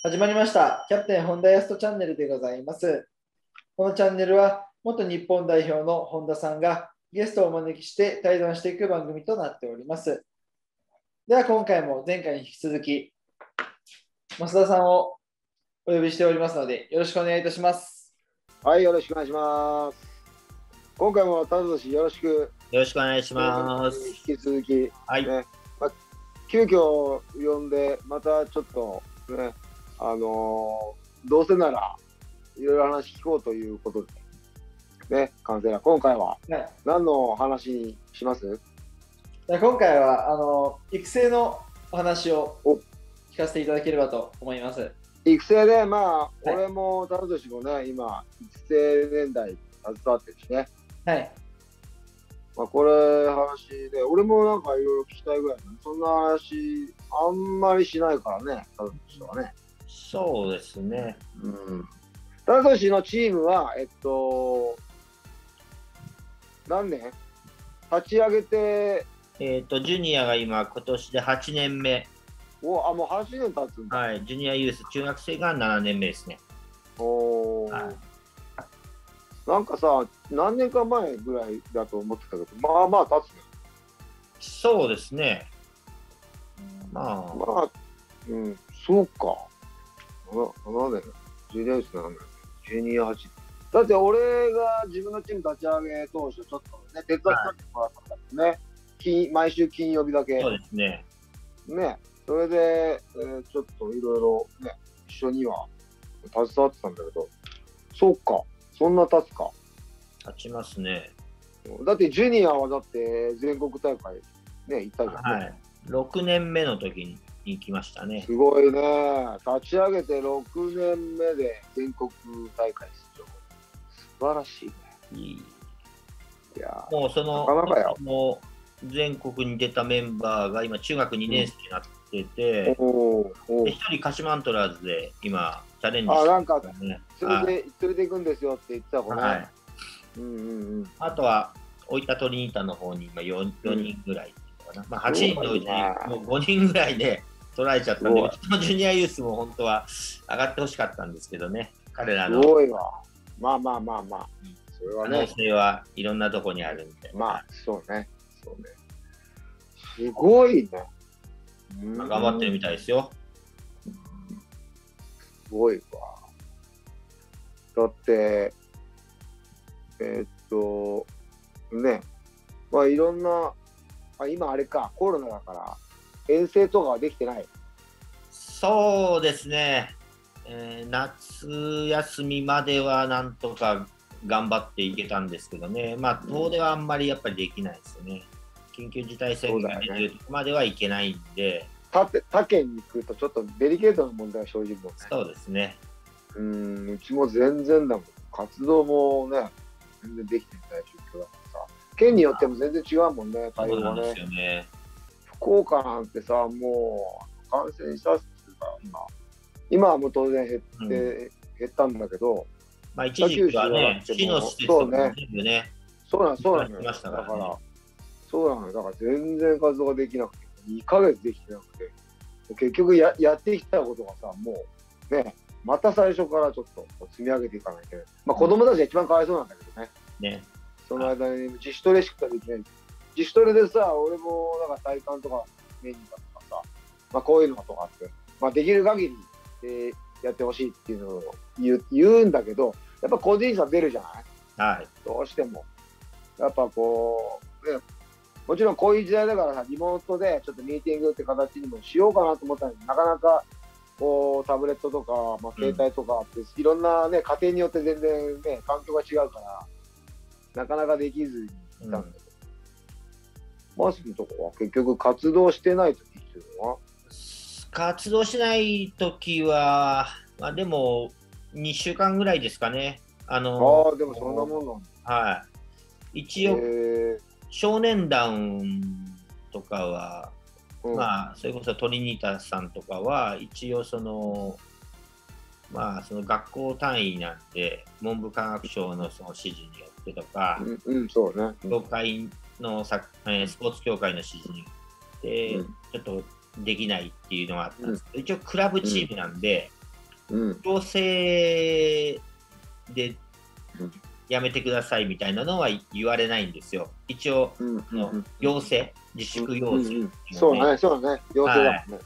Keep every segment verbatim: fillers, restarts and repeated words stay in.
始まりました。キャプテン本田康人チャンネルでございます。このチャンネルは元日本代表の本田さんがゲストをお招きして対談していく番組となっております。では今回も前回に引き続き増田さんをお呼びしておりますのでよろしくお願いいたします。はい、よろしくお願いします。今回も田崎よろしくよろしくお願いします。引き続き、はい、ね、ま、急遽呼んでまたちょっとね。あのー、どうせならいろいろ話聞こうということでね、完成な今回は何の話にします、はい、今回はあのー、育成のお話を聞かせていただければと思います。育成でまあ、はい、俺も田崎もね今育成年代携わってるしね、はい、まあこれ話で俺もなんかいろいろ聞きたいぐらい、そんな話あんまりしないからね田崎はね。そうですね。うん。田崎のチームはえっと何年？立ち上げてえっとジュニアが今今年ではちねんめ。お、あ、もうはちねん経つんだ。はい。ジュニアユース中学生がななねんめですね。おお。はい、なんかさ、何年か前ぐらいだと思ってたけど、まあまあ経つね。そうですね。まあ。まあ、うん、そうか。何年？ジュニアはちねん。ジュニアはちねん。だって俺が自分のチーム立ち上げ当初ちょっとね手伝ってもらったんだけどね、はい、毎週金曜日だけ。そうですね。ね、それで、えー、ちょっといろいろね一緒には携わってたんだけど、そうか、そんな立つか。立ちますね。だってジュニアはだって全国大会ね行ったじゃん、ね。はい。ろくねんめの時に。行きましたね。すごいね。立ち上げてろくねんめで全国大会出場。素晴らしいね。いい。いやもうそのなかなかもう全国に出たメンバーが今中学にねんせいになってて、うん、でひとり鹿島アントラーズで今チャレンジしてる、ね。あ、なんか連れて連れて行くんですよって言ってた子ね。はい。うんうんうん。あとは大分トリニータの方に今よにんぐらい。うん、まあはちにんというもうごにんぐらいで。取られちゃったんで、うちのジュニアユースも本当は上がってほしかったんですけどね、彼らの。すごいわ。まあまあまあまあ、それはね。可能性はいろんなとこにあるんで。まあ、そうね。そうね。すごいね。まあ、頑張ってるみたいですよ。すごいわ。だって、えー、っと、ね、まあいろんな、あ、今あれか、コロナだから。遠征とかはできてない。そうですね、えー、夏休みまではなんとか頑張っていけたんですけどね、まあ、遠出はあんまりやっぱりできないですよね。緊急事態宣言が出てるとこまではいけないんで、他、ね、他県に行くとちょっとデリケートな問題が生じるもんね。そうですね。うん、うちも全然だもん。活動もね全然できてない状況だからさ、県によっても全然違うもんね、対応がね。そうなんですよね。福岡なんてさ、もう感染者数が今、今はもう当然減って、うん、減ったんだけど、まあ一時期はね、市の施設とか全部ね、そうなんそうなんだから、そうなんだから全然活動ができなくて、にかげつできてなくて、結局ややってきたことがさ、もうね、また最初からちょっと積み上げていかないといけない。まあ子供たちが一番かわいそうなんだけどね。ね。その間に自主トレしかできない。自主トレでさ、俺もなんか体幹とかメニューとかさ、まあ、こういうのとかって、まあ、できる限り、えー、やってほしいっていうのを言 う, 言うんだけど、やっぱ個人差出るじゃない、はい、どうしても。やっぱこう、ね、もちろんこういう時代だからさ、リモートでちょっとミーティングって形にもしようかなと思ったのになかなかこうタブレットとか、まあ、携帯とかって、うん、いろんな、ね、家庭によって全然、ね、環境が違うから、なかなかできずにいたんだけど。うん、マスのとこは結局活動してない時っていうのは活動してない時は、まあ、でもにしゅうかんぐらいですかね。あのあでもそんなもんなんだ。はい、一応少年団とかは、うん、まあそれこそトリニータさんとかは一応そのまあその学校単位なんで文部科学省のその指示によってとか、うんうん、そうね、教会、うん、のサスポーツ協会の指示にで、うん、ちょっとできないっていうのがあったんですけど、うん、一応クラブチームなんで、強制でやめてくださいみたいなのは言われないんですよ。一応、要請、自粛要請、ね。そうね、そうね、要請だもんね。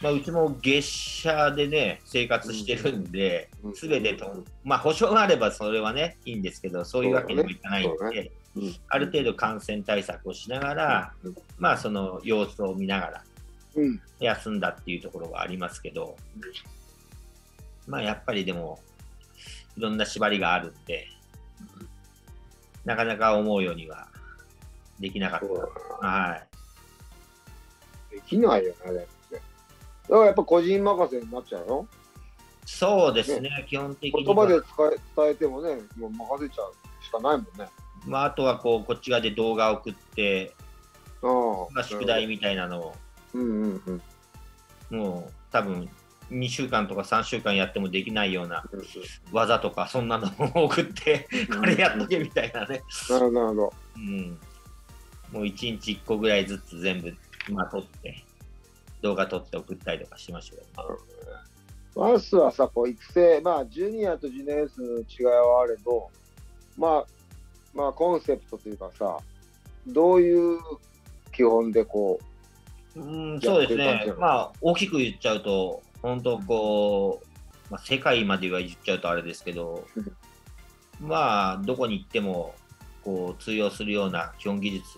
まあ、うちも月謝でね、生活してるんで、すべてと、まあ、保証があればそれはね、いいんですけど、そういうわけにもいかないんで、ある程度感染対策をしながら、まあ、その様子を見ながら、休んだっていうところはありますけど、まあ、やっぱりでも、いろんな縛りがあるんで、なかなか思うようにはできなかった。はい。できないよね、あれって。だからやっぱ個人任せになっちゃうの？そうですね、ね、基本的に。言葉で伝えてもね、もう任せちゃうしかないもんね。まあ、あとはこう、こっち側で動画を送って、あ、宿題みたいなのを、うんうんうん、もう多分にしゅうかんとかさんしゅうかんやってもできないような技とかそんなのを送ってこれやっとけみたいなね。なるほど、うん、もういちにちいっこぐらいずつ全部、まあ、撮って動画撮って送ったりとかしましたけど、ワースはさ、こう育成、まあジュニアとジュニアスの違いはあれど、まあまあコンセプトというかさ、どういう基本でこう、うん、そうですね、まあ大きく言っちゃうと本当こう、まあ、世界までは言っちゃうとあれですけど、まあどこに行ってもこう通用するような基本技術、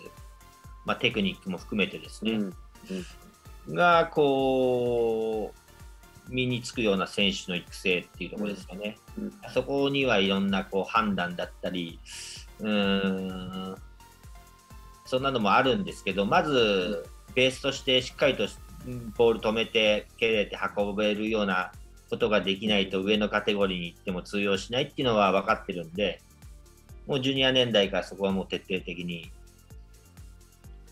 まあ、テクニックも含めてですね、うんうん、がこう身につくような選手の育成っていうところですよね、うんうん、そこにはいろんなこう判断だったり、うーん、そんなのもあるんですけど、まずベースとしてしっかりとボール止めて蹴れて運べるようなことができないと上のカテゴリーに行っても通用しないっていうのは分かってるんで、もうジュニア年代からそこはもう徹底的に。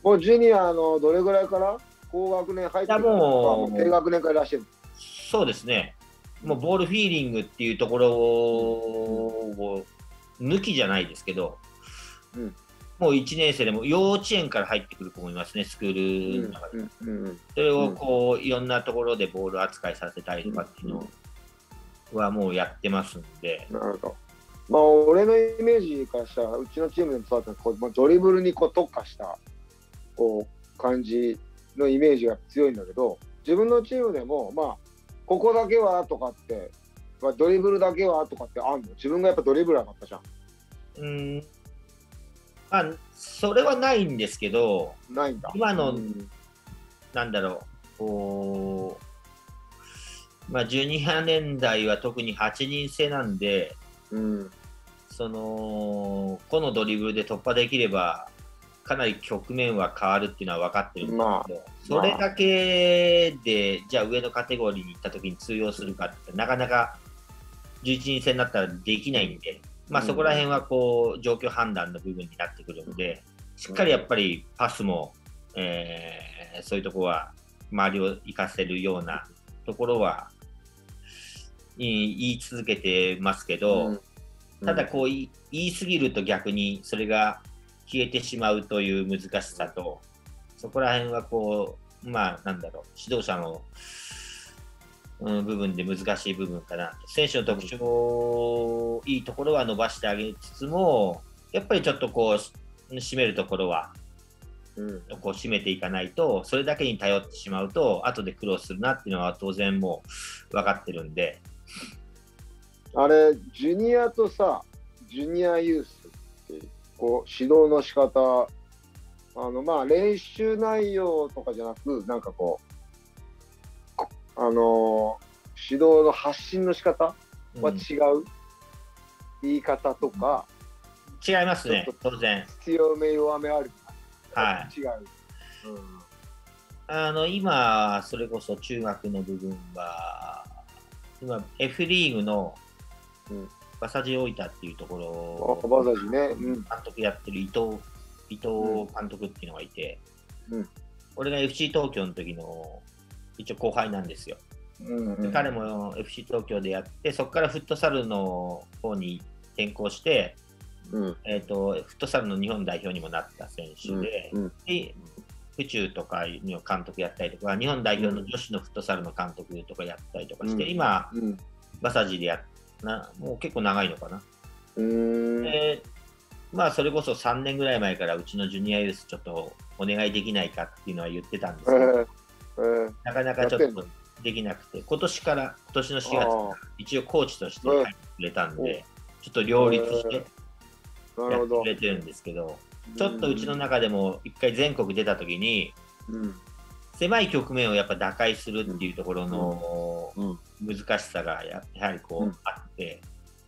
もうジュニアのどれぐらいから高学年入ってるのか、もう低学年からいらっしゃる。そうですね、もうボールフィーリングっていうところを抜きじゃないですけど、うん、もういちねん生でも幼稚園から入ってくると思いますね、スクールの中で。それをこういろんなところでボール扱いさせたりとかっていうのはもうやってますんで。なるほど。まあ俺のイメージからしたら、うちのチームでもそうだったけど、ドリブルにこう特化したこう感じのイメージが強いんだけど、自分のチームでもまあここだけはとかって、まあ、ドリブルだけはとかってあるの？自分がやっぱドリブラーだったじゃん。うん、まあ、それはないんですけど、ないんだ今の、うん、なんだろう、こう、まあ、ジュニア年代は特にはちにん制なんで、うん、その個のドリブルで突破できればかなり局面は変わるっていうのは分かってるんですけど、まあ、それだけでじゃあ上のカテゴリーに行った時に通用するかってなかなかじゅういちにん制になったらできないんで。まあそこら辺はこう状況判断の部分になってくるので、しっかりやっぱりパスも、えー、そういうところは周りを生かせるようなところは言い続けてますけど、ただこう言いすぎると逆にそれが消えてしまうという難しさと、そこら辺はこう、まあなんだろう、指導者の部分で難しい部分かな。選手の特徴、いいところは伸ばしてあげつつも、やっぱりちょっとこう締めるところは、うん、こう締めていかないと、それだけに頼ってしまうと後で苦労するなっていうのは当然もう分かってるんで。あれジュニアとさ、ジュニアユースってこう指導の仕方、あのまあ練習内容とかじゃなく、なんかこうあのー、指導の発信の仕方は違う、うん、言い方とか違いますね、当然強め弱めある、はい、違う、うん、あの今それこそ中学の部分は今 F リーグの馬佐治大分っていうところを馬佐治ね、うん、監督やってる伊藤伊藤監督っていうのがいて、うん、俺が エフシー 東京の時の一応後輩なんですよ、うんうん、で彼も エフシー 東京でやって、そこからフットサルの方に転向して、うん、えーとフットサルの日本代表にもなった選手で、うんうん、で府中とかの監督やったりとか、日本代表の女子のフットサルの監督とかやったりとかして、うん、今、うん、バサジでやっな、もう結構長いのかな。うーん、でまあそれこそさんねんぐらい前からうちのジュニアユースちょっとお願いできないかっていうのは言ってたんですけど、えーえー、なかなかちょっとできなくて、今年から今年のしがつから一応コーチとして入ってくれたんで、ちょっと両立してやってくれてるんですけど、ちょっとうちの中でも一回全国出た時に、うん、狭い局面をやっぱ打開するっていうところの難しさがやはりこうあって、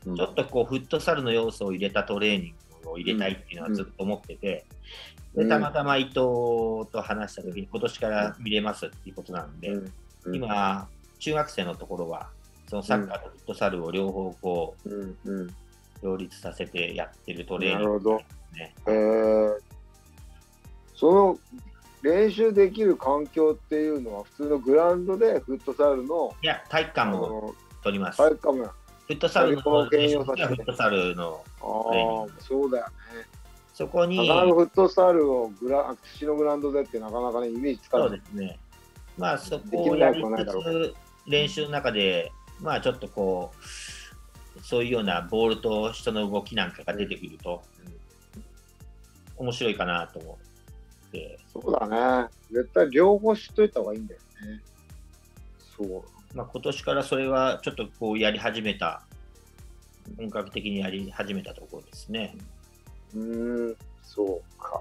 うんうん、ちょっとこうフットサルの要素を入れたトレーニングを入れたいっていうのはずっと思ってて、でたまたま伊藤と話した時に今年から見れますっていうことなんで、うん、今中学生のところはそのサッカーとフットサルを両方こう、うんうん、両立させてやってるトレーニングですね。えー、その練習できる環境っていうのは普通のグラウンドでフットサルの、いや体育館も取ります。体育館もフットサルの練習はフットサルのトレーニング。あ、そうだよね。そこになかなかフットサルをグラ土のグラウンドでってなかなかねイメージつかない。そうですね。まあそこをやりつつ練習の中でまあちょっとこうそういうようなボールと人の動きなんかが出てくると、うん、面白いかなと思って。そうだね。絶対両方知っといた方がいいんだよね。そう。まあ今年からそれはちょっとこうやり始めた、本格的にやり始めたところですね。うーん、そうか。